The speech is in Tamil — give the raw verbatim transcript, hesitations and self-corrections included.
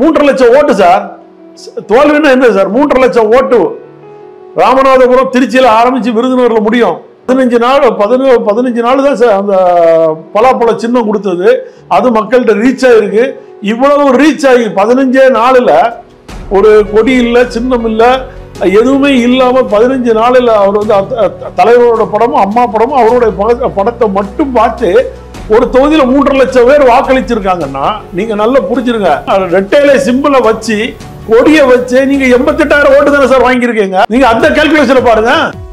மூன்று லட்சம் ஓட்டு சார். தோல்வினா என்ன சார்? மூன்று லட்சம் ஓட்டு ராமநாதபுரம் திருச்சியில ஆரம்பிச்சு விருதுநகர்ல முடியும். பதினஞ்சு நாள் பதினேழு பதினஞ்சு நாள் தான் சார் அந்த பலாப்பழ சின்னம் கொடுத்தது. அது மக்கள்கிட்ட ரீச் ஆயிருக்கு. இவ்வளவு ரீச் ஆகி பதினஞ்சே நாளில் ஒரு கொடி இல்லை, சின்னம் இல்லை, எதுவுமே இல்லாமல் பதினஞ்சு நாளில் அவர் வந்து தலைவரோட படமும் அம்மா படமும் அவருடைய படத்தை மட்டும் பார்த்து ஒரு தொகுதியில் மூன்று லட்சம் பேர் வாக்களிச்சிருக்காங்கன்னா நீங்கள் நல்லா புரிஞ்சிருங்க. ரெட்டையில சிம்பிளை வச்சு கொடியை வச்சு நீங்கள் எண்பத்தெட்டாயிரம் ஓட்டு தானே சார் வாங்கியிருக்கீங்க. நீங்கள் அந்த கால்குலேஷனை பாருங்க.